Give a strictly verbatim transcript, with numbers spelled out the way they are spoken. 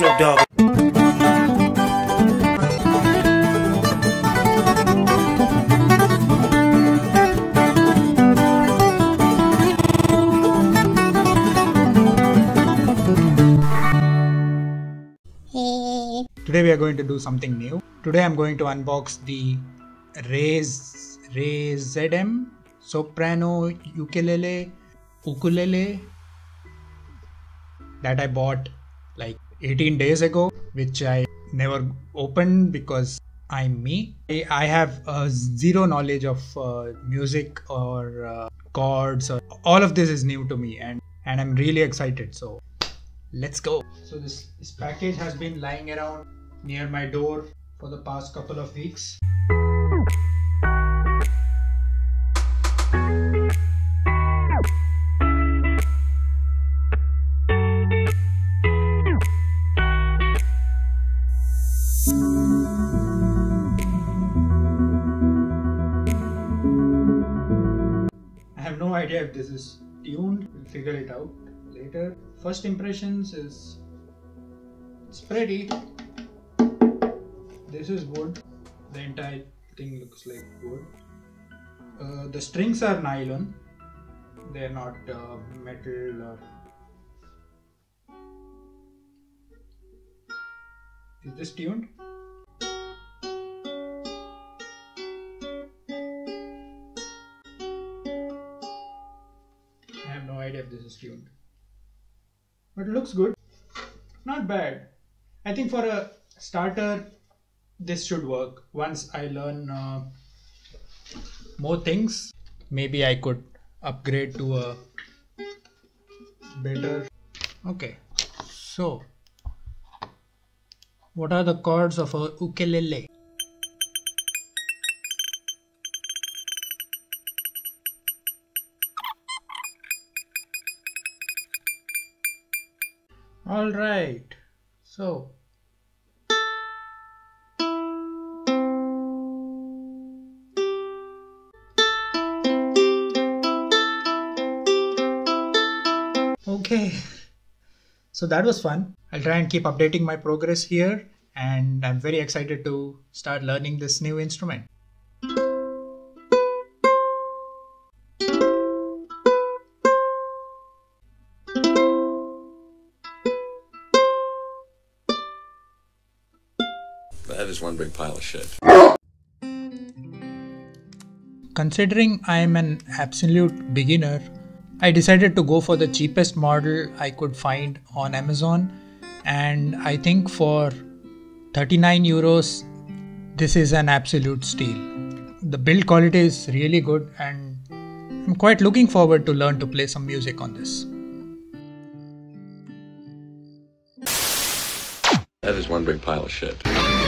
Snoop Dogg. Today we are going to do something new. Today I'm going to unbox the Rayz, Rayzm soprano ukulele ukulele that I bought like eighteen days ago, which I never opened because I'm me. I have uh, zero knowledge of uh, music or uh, chords. Or all of this is new to me, and and I'm really excited. So let's go. So this, this package has been lying around near my door for the past couple of weeks. I have no idea if this is tuned. We'll figure it out later. First impressions is it's pretty. This is wood. The entire thing looks like wood. Uh, the strings are nylon. They are not uh, metal. Or... Is this tuned? I have no idea if this is tuned. But it looks good. Not bad. I think for a starter, this should work. Once I learn uh, more things, maybe I could upgrade to a better. Okay, so what are the chords of a ukulele? All right, so okay, so that was fun. I'll try and keep updating my progress here, and I'm very excited to start learning this new instrument. That is one big pile of shit. Considering I am an absolute beginner, I decided to go for the cheapest model I could find on Amazon, and I think for thirty-nine euros this is an absolute steal. The build quality is really good, and I'm quite looking forward to learn to play some music on this. That is one big pile of shit.